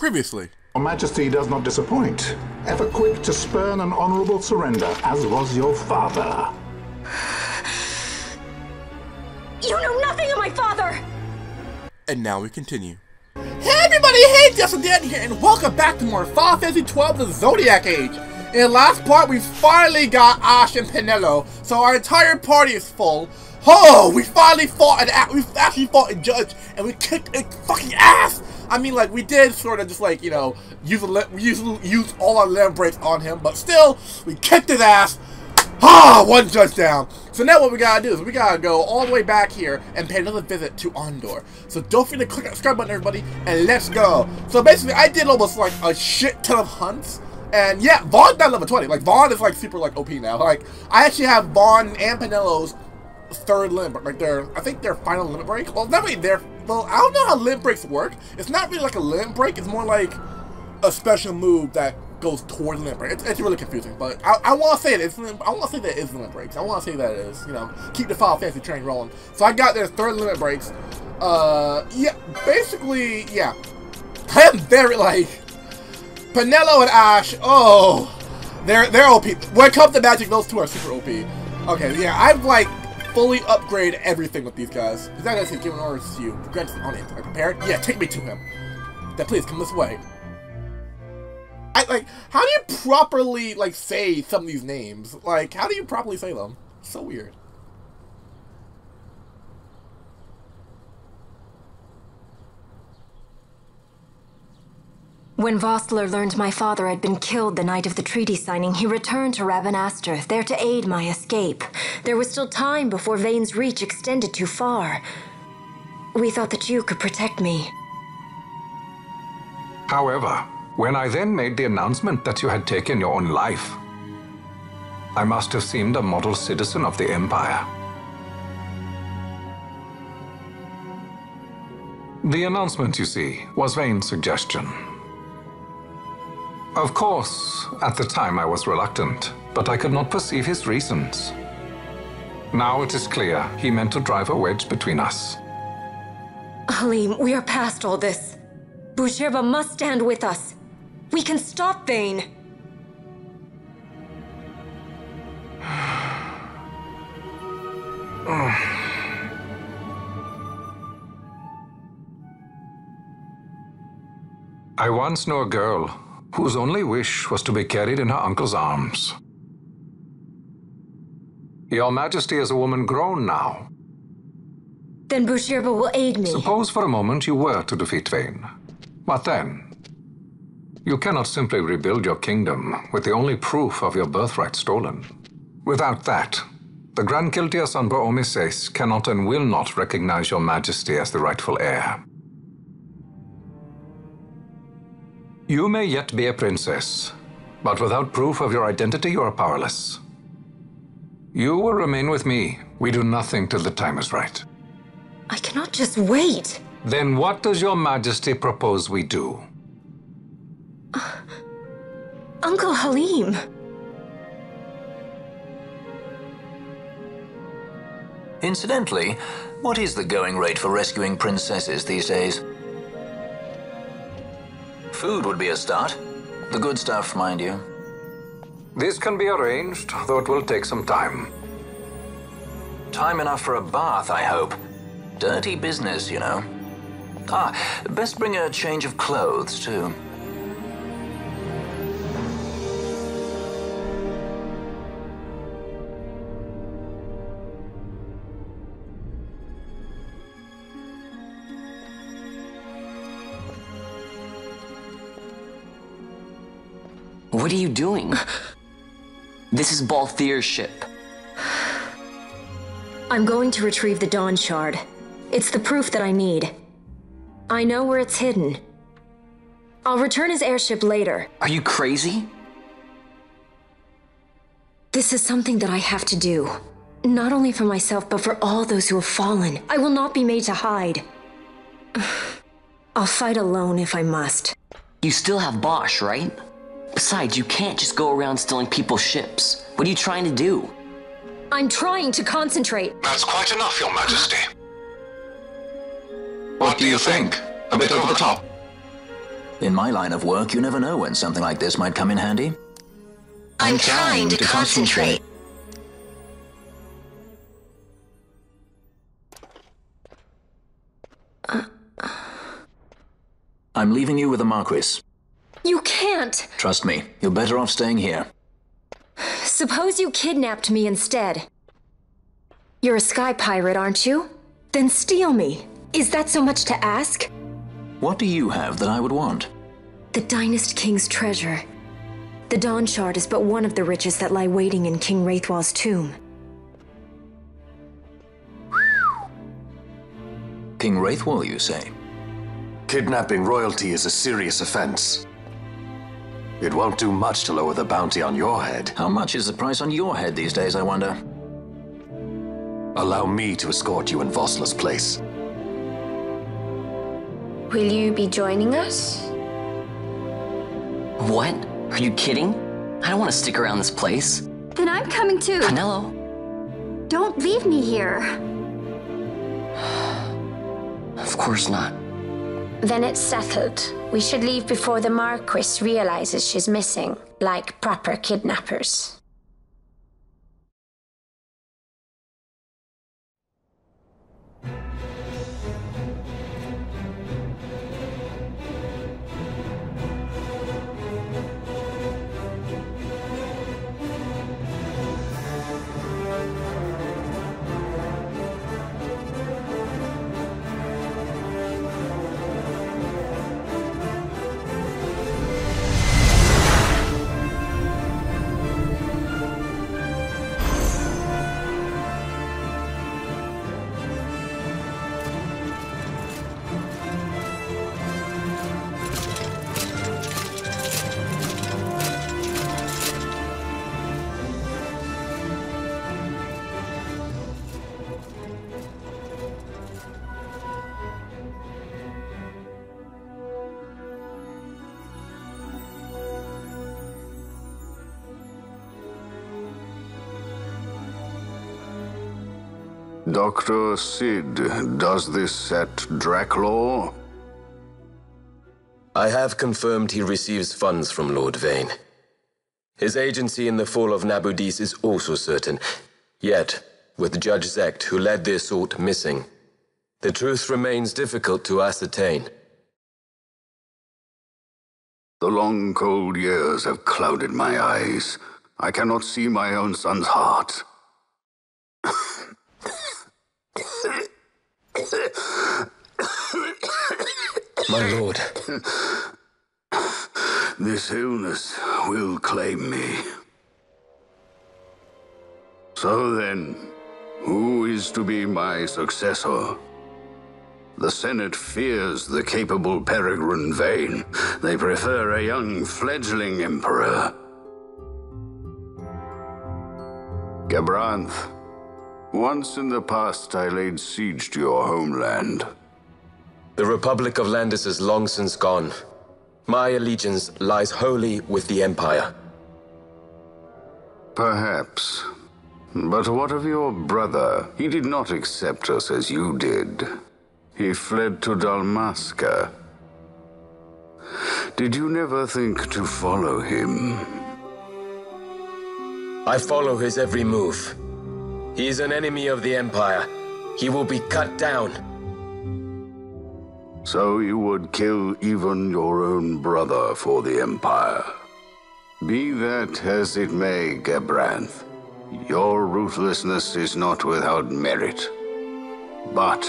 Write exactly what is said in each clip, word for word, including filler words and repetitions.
previously. Your Majesty does not disappoint, ever quick to spurn an honorable surrender, as was your father. You know nothing of my father! And now we continue. Hey everybody, hey TheAwesomeDan here, and welcome back to more Final Fantasy twelve The Zodiac Age. In the last part, we finally got Ashe and Penelo, so our entire party is full. Oh, we finally fought an we actually fought a judge, and we kicked a fucking ass. I mean, like, we did sort of just like, you know, use a use use all our limb breaks on him, but still, we kicked his ass. Ah, one judge down. So now what we gotta do is we gotta go all the way back here and pay another visit to Ondor. So don't forget to click that subscribe button, everybody, and let's go. So basically, I did almost like a shit ton of hunts. And yeah, Vaughn's not level twenty. Like, Vaughn is like super like O P now. Like, I actually have Vaughn and Penelo's third limb, like their, I think their final limb break. Well, that way their, well, I don't know how limb breaks work. It's not really like a limb break. It's more like a special move that goes towards limb break. It's, it's really confusing, but I, I want to say it. It's, I want to say that it is limb breaks. I want to say that it is. You know, keep the Final Fantasy train rolling. So I got their third limb breaks. Uh, yeah, basically, yeah. I am very like. Penelo and Ashe, oh, they're they're O P. When it comes to magic, those two are super O P. Okay, yeah, I've like fully upgrade everything with these guys. He's not gonna say giving orders to you. Regrets on it. I prepared. Yeah, take me to him. Then please come this way. I like. How do you properly like say some of these names? Like, how do you properly say them? So weird. When Vossler learned my father had been killed the night of the treaty signing, he returned to Rabanastre, there to aid my escape. There was still time before Vane's reach extended too far. We thought that you could protect me. However, when I then made the announcement that you had taken your own life, I must have seemed a model citizen of the Empire. The announcement, you see, was Vane's suggestion. Of course, at the time I was reluctant, but I could not perceive his reasons. Now it is clear he meant to drive a wedge between us. Halim, we are past all this. Bhujerba must stand with us. We can stop Vayne. I once knew a girl whose only wish was to be carried in her uncle's arms. Your Majesty is a woman grown now. Then Bhujerba will aid me. Suppose for a moment you were to defeat Vayne. But then, you cannot simply rebuild your kingdom with the only proof of your birthright stolen. Without that, the Grand Kiltia Sanbo Boomises cannot and will not recognize Your Majesty as the rightful heir. You may yet be a princess, but without proof of your identity, you are powerless. You will remain with me. We do nothing till the time is right. I cannot just wait. Then what does Your Majesty propose we do? Uh, Uncle Halim. Incidentally, what is the going rate for rescuing princesses these days? Food would be a start. The good stuff, mind you. This can be arranged, though it will take some time. Time enough for a bath, I hope. Dirty business, you know. Ah, best bring a change of clothes, too. What are you doing? This is Balthier's ship. I'm going to retrieve the Dawn Shard. It's the proof that I need. I know where it's hidden. I'll return his airship later. Are you crazy? This is something that I have to do. Not only for myself, but for all those who have fallen. I will not be made to hide. I'll fight alone if I must. You still have Bosch, right? Besides, you can't just go around stealing people's ships. What are you trying to do? I'm trying to concentrate. That's quite enough, Your Majesty. What do you think? A bit over the top. In my line of work, you never know when something like this might come in handy. I'm trying to concentrate. Uh, uh. I'm leaving you with the Marquis. You can't! Trust me, you're better off staying here. Suppose you kidnapped me instead. You're a sky pirate, aren't you? Then steal me. Is that so much to ask? What do you have that I would want? The Dynast King's treasure. The Dawn Shard is but one of the riches that lie waiting in King Raithwal's tomb. King Raithwal, you say? Kidnapping royalty is a serious offense. It won't do much to lower the bounty on your head. How much is the price on your head these days, I wonder? Allow me to escort you in Vossler's place. Will you be joining us? What? Are you kidding? I don't want to stick around this place. Then I'm coming too. Penelo. Don't leave me here. Of course not. Then it's settled. We should leave before the Marquis realizes she's missing, like proper kidnappers. Doctor Sid, does this at Draklor? I have confirmed he receives funds from Lord Vain. His agency in the fall of Nabudis is also certain, yet with Judge Zecht, who led the assault, missing. The truth remains difficult to ascertain. The long cold years have clouded my eyes. I cannot see my own son's heart. My lord. This illness will claim me. So then, who is to be my successor? The Senate fears the capable peregrine Vayne. They prefer a young fledgling emperor. Gabranth, once in the past I laid siege to your homeland. The Republic of Landis is long since gone. My allegiance lies wholly with the Empire. Perhaps. But what of your brother? He did not accept us as you did. He fled to Dalmasca. Did you never think to follow him? I follow his every move. He is an enemy of the Empire. He will be cut down. So you would kill even your own brother for the Empire. Be that as it may, Gabranth, your ruthlessness is not without merit. But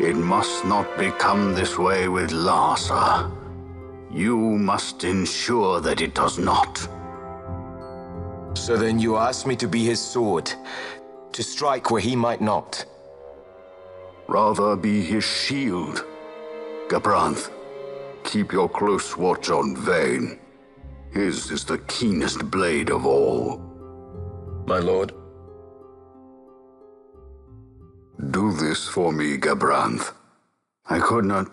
it must not become this way with Larsa. You must ensure that it does not. So then you ask me to be his sword, to strike where he might not. Rather be his shield. Gabranth, keep your close watch on Vain. His is the keenest blade of all. My lord. Do this for me, Gabranth. I could not...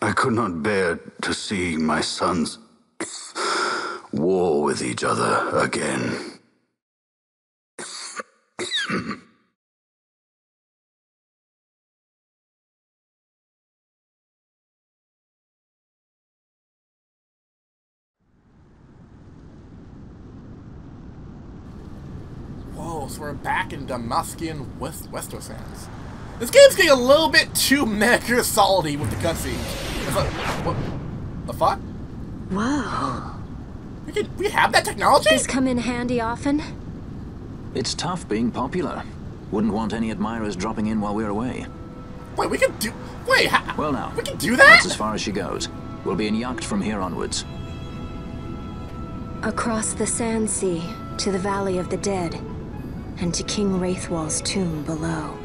I could not bear to see my sons war with each other again. ourselves. We're back in Damascian West Westeros sands. This game's getting a little bit too mega solid-y with the cutscenes. It's like, what the fuck? Whoa. We can, we have that technology? Does this come in handy often? It's tough being popular. Wouldn't want any admirers dropping in while we're away. Wait, we can do... Wait, how... Well now, we can do that? That's as far as she goes. We'll be in Yacht from here onwards. Across the Sand Sea, to the Valley of the Dead, and to King Raithwal's tomb below.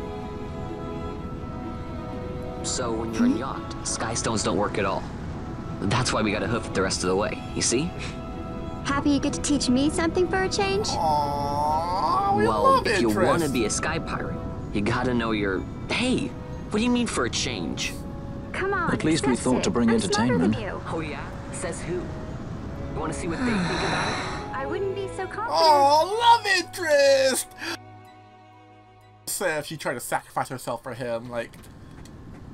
So when you're hmm? in Yacht, skystones don't work at all. That's why we gotta hoof it the rest of the way, you see? Happy you get to teach me something for a change? Aww, we well, love if interest. you want to be a sky pirate, you gotta know your... Hey, what do you mean for a change? Come on, At least we thought it. to bring I'm entertainment. Oh yeah? Says who? You want to see what they think about it? I wouldn't be so confident. Oh, love interest! So if she tried to sacrifice herself for him, like...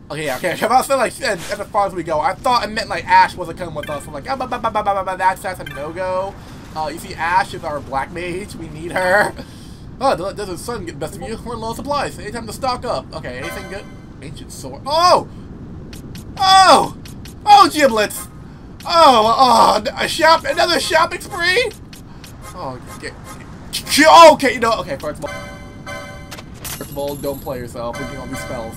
Okay, yeah, okay. If I said, like, and, and as far as we go, I thought I meant, like, Ashe wasn't coming with us. I'm like, oh, bah, bah, bah, bah, bah, bah, that's, that's a no-go. Uh, you see, Ashe is our black mage. We need her. Oh, does the, the sun get the best of you? We're low on supplies. Anytime to stock up. Okay, anything good? Ancient sword. Oh! Oh! Oh, giblets! Oh, oh, a shop, another shopping spree? Oh, okay. Okay, you know, okay, first of all, first of all, don't play yourself. We're doing all these spells.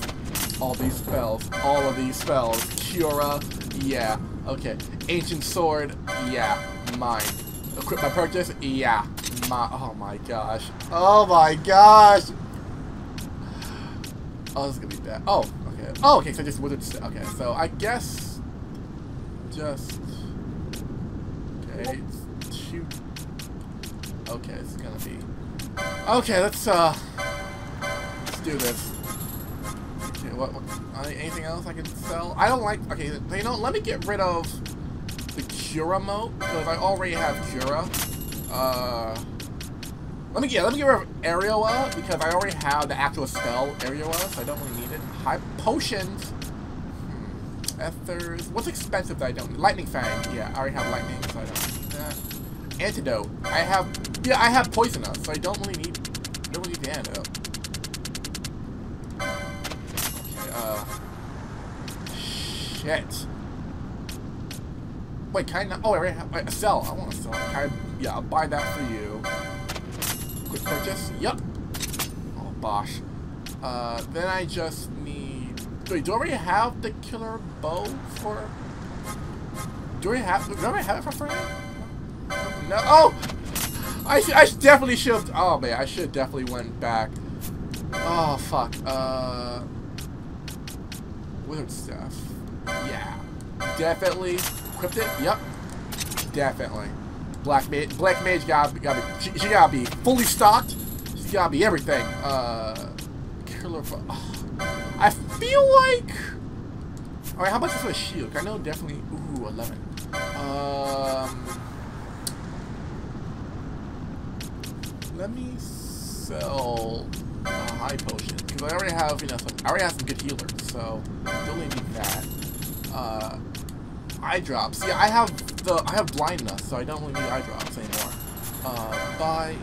All these spells. All of these spells. Cura, yeah. Okay. Ancient sword, yeah. Mine. Equip my purchase, yeah. My, oh my gosh. Oh my gosh! Oh, this is gonna be bad. Oh, okay. Oh, okay, so just wizard. Okay, so I guess. Just okay, it's two. Okay, it's gonna be okay. Let's uh, let's do this. Okay, what? what anything else I can sell? I don't like. Okay, you know, let me get rid of the Cura moat because I already have Cura. Uh, let me get yeah, let me get rid of Areola because I already have the actual spell Areola, so I don't really need it. High potions. Ethers. What's expensive that I don't need? Lightning Fang. Yeah, I already have lightning, so I don't need that. Antidote. I have... Yeah, I have poisonous, so I don't really need... I don't really need the antidote. Okay, uh... Shit. Wait, can I not... Oh, I already have... Wait, sell. I want to sell. Can I... Yeah, I'll buy that for you. Quick purchase. Yep. Oh, Bosch. Uh, then I just need... Wait, do I already have the killer bow for... Do I have... Do I already have it for free? No. Oh! I, sh I definitely should have... Oh, man. I should definitely went back. Oh, fuck. Uh... Wizard stuff. Yeah. Definitely. Equipped it? Yep. Definitely. Black Mage... Black Mage gotta, gotta be... She, she gotta be fully stocked. She's gotta be everything. Uh... Killer bow... Oh. I feel like... Alright, how much is for a shield? I know definitely... Ooh, eleven. Um... Let me sell a high potion. Because I already have, you know, some, I already have some good healers. So, I don't really need that. Uh... Eye drops. Yeah, I have the... I have blindness, so I don't really need eye drops anymore. Uh, buy...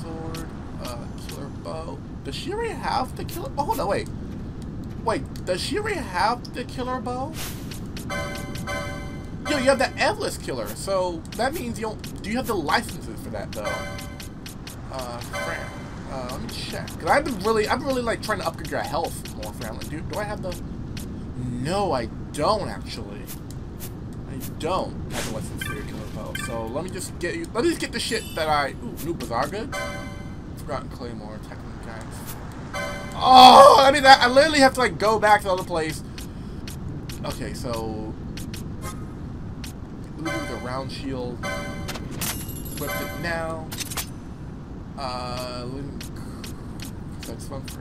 Sword... Uh, killer bow... Does she already have the killer... Oh, no, wait. Wait, does she already have the killer bow? Yo, you have the endless killer, so that means you don't... Do you have the licenses for that, though? Uh, Fran. Uh, let me check. Because I've been really... I've been really, like, trying to upgrade your health more, Fran. Like, do, do I have the... No, I don't, actually. I don't have the license for your killer bow. So, let me just get you... Let me just get the shit that I... Ooh, new bazaar goods? Forgotten Claymore, technically. Oh, I mean, I, I literally have to, like, go back to the other place. Okay, so... Ooh, the round shield. Equipped it now. Uh, Link. That's one for...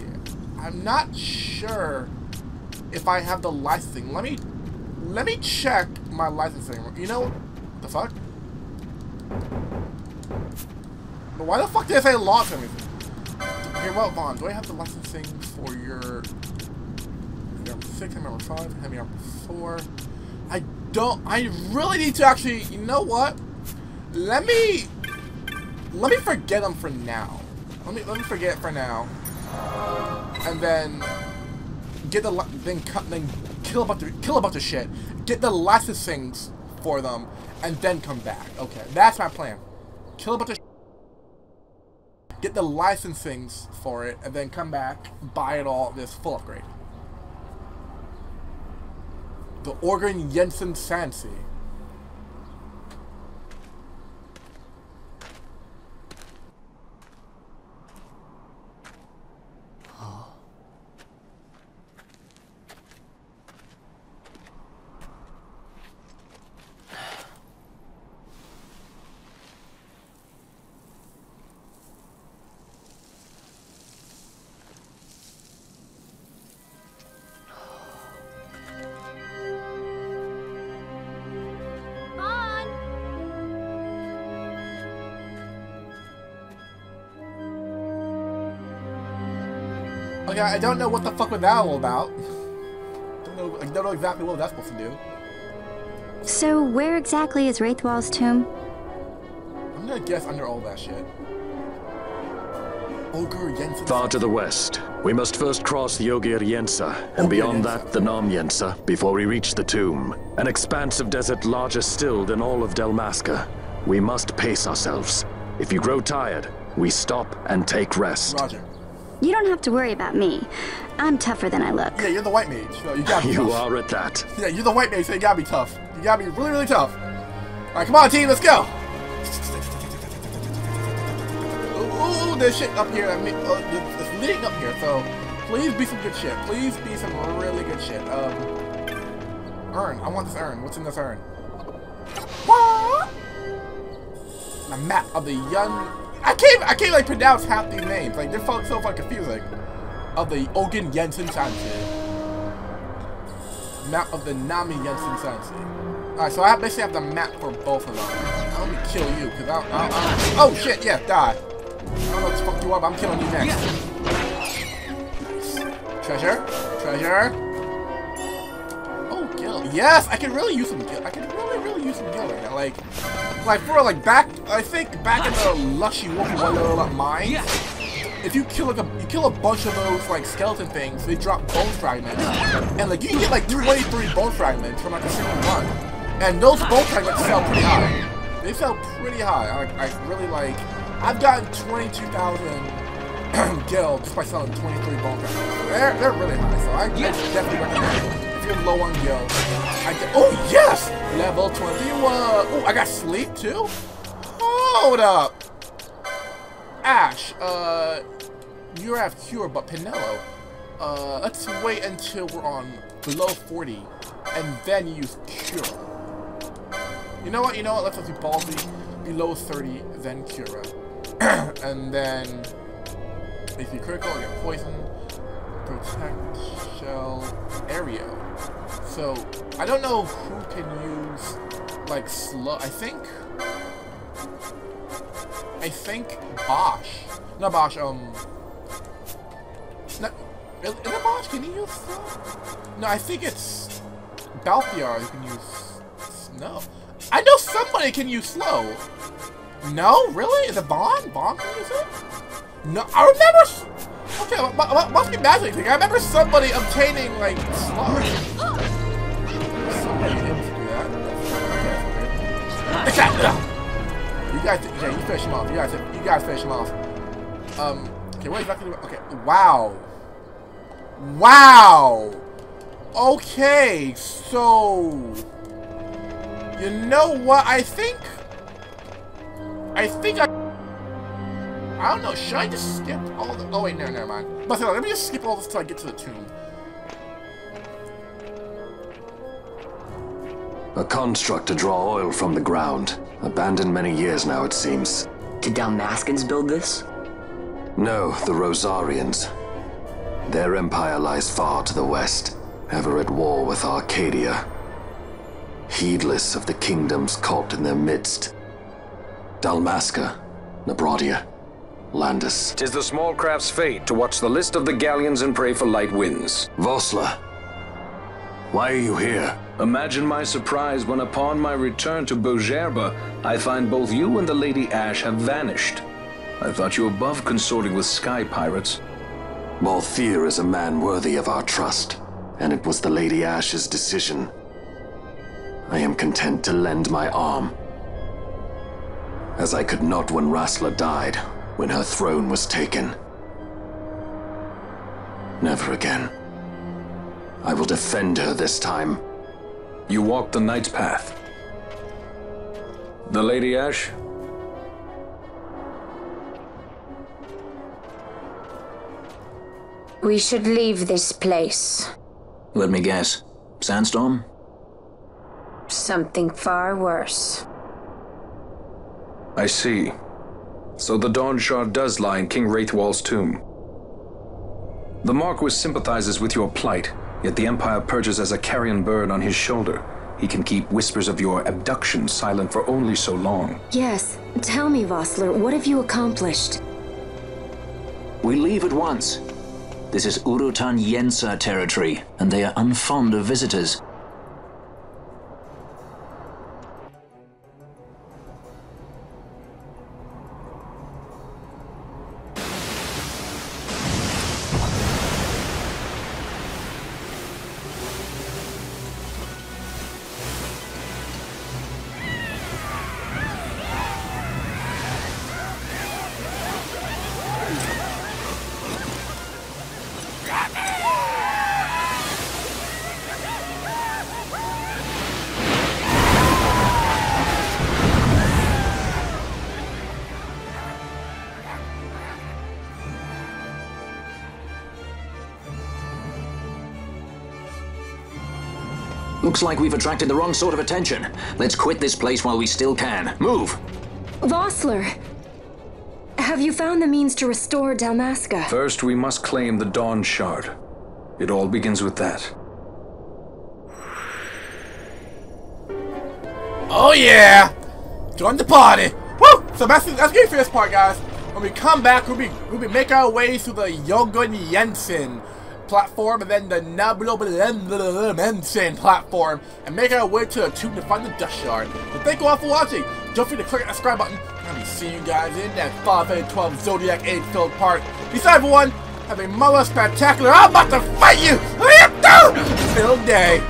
Yeah. I'm not sure if I have the licensing. Let me... Let me check my licensing. You know what the fuck? But why the fuck did I say launch everything? Okay, well, Vaughn, do I have the licensing for your... Number six, number five, number four? I don't... I really need to actually... You know what? Let me... Let me forget them for now. Let me let me forget for now. And then... Get the... Then, cut, then kill, a bunch of, kill a bunch of shit. Get the last of things for them. And then come back. Okay, that's my plan. Kill a bunch of shit. Get the licensings for it, and then come back, buy it all, this full upgrade. The Ogir-Yensa Sandsea. Okay, I don't know what the fuck was that all about. Don't know, I don't know exactly what that's supposed to do. So where exactly is Raithwal's tomb? I'm gonna guess under all that shit. Ogir-Yensa. Far to the west. We must first cross the Ogir-Yensa, and beyond that the Nam-Yensa, before we reach the tomb. An expanse of desert larger still than all of Dalmasca. We must pace ourselves. If you grow tired, we stop and take rest. Roger. You don't have to worry about me. I'm tougher than I look. Yeah, you're the white mage, so you gotta be tough. You are at that. Yeah, you're the white mage, so you gotta be tough. You gotta be really, really tough. Alright, come on, team, let's go! Ooh, there's shit up here. I mean, uh, it's leading up here, so please be some good shit. Please be some really good shit. Um, urn. I want this urn. What's in this urn? The map of the young... I can't, I can't like pronounce half these names. Like they're so, so fucking confusing. Of the Ogir-Yensa Sandsea. Map of the Nam-Yensa Sandsea. Alright, so I basically have the map for both of them. I'm gonna kill you, cause I don't, I don't, I don't oh shit, yeah, die. I don't know what the fuck you are, but I'm killing you next. Nice. Treasure, treasure. Oh, gil. Yes, I can really use some gil. I can really, really use some gil right now. Like. Like, bro, like, back, I think back in the Lushy Wookiee Wonderland mines, if you kill, like, a, you kill a bunch of those, like, skeleton things, they drop bone fragments, and, like, you can get, like, twenty-three bone fragments from, like, a single one, and those bone fragments sell pretty high. They sell pretty high. I, I really, like, I've gotten twenty-two thousand gil just by selling twenty-three bone fragments. They're, they're really high, so I, I definitely recommend it. If you're low on gil, I get, oh yes! Level twenty-one! Oh, I got sleep too? Hold up! Ashe, uh, you have cure, but Penelo, uh, let's wait until we're on below forty, and then use cure. You know what, you know what, let's do Baldy, below thirty, then cure. And then, if you critical, you get poisoned, protect, shell, area. So, I don't know who can use, like, slow, I think, I think Bosch, not Bosch, um, not, is it Bosch, can he use slow? No, I think it's Balthier who can use snow. I know somebody can use slow. No, really? Is it Bond? Bond can use it? No, I remember, okay, what must be magic thing? I remember somebody obtaining, like, slow. You guys, yeah, you finish him off. You guys, you guys finish him off. Um, okay, what exactly? Okay, wow, wow. Okay, so you know what? I think, I think I, I don't know. Should I just skip all the? Oh wait, no, never mind. But let me just skip all this till I get to the tomb. A construct to draw oil from the ground. Abandoned many years now, it seems. Did Dalmascans build this? No, the Rozarrians. Their empire lies far to the west, ever at war with Arcadia. Heedless of the kingdoms caught in their midst. Dalmasca, Nabradia, Landis. Tis the small craft's fate to watch the list of the galleons and pray for light winds. Vossler, why are you here? Imagine my surprise when upon my return to Bhujerba, I find both you and the Lady Ashe have vanished. I thought you above consorting with sky pirates. Balthier is a man worthy of our trust, and it was the Lady Ashe's decision. I am content to lend my arm, as I could not when Rasla died, when her throne was taken. Never again. I will defend her this time. You walked the Knight's path. The Lady Ashe? We should leave this place. Let me guess. Sandstorm? Something far worse. I see. So the Dawn Shard does lie in King Raithwal's tomb. The Marquis sympathizes with your plight. Yet the Empire perches as a carrion bird on his shoulder. He can keep whispers of your abduction silent for only so long. Yes. Tell me, Vossler, what have you accomplished? We leave at once. This is Ogir-Yensa territory, and they are unfond of visitors. Looks like we've attracted the wrong sort of attention. Let's quit this place while we still can. Move! Vossler! Have you found the means to restore Dalmasca? First, we must claim the Dawn Shard. It all begins with that. Oh yeah! Join the party! Woo! So that's, that's good for this part, guys. When we come back, we'll be, we'll be making our way through the Ogir-Yensa platform and then the Nabudis platform and make our way to the tube to find the Dawn Shard. But thank you all for watching. Don't forget to click the subscribe button and we see you guys in that Final Fantasy twelve Zodiac Age filled part. Besides, everyone, have a mother spectacular. I'm about to fight you. Till day.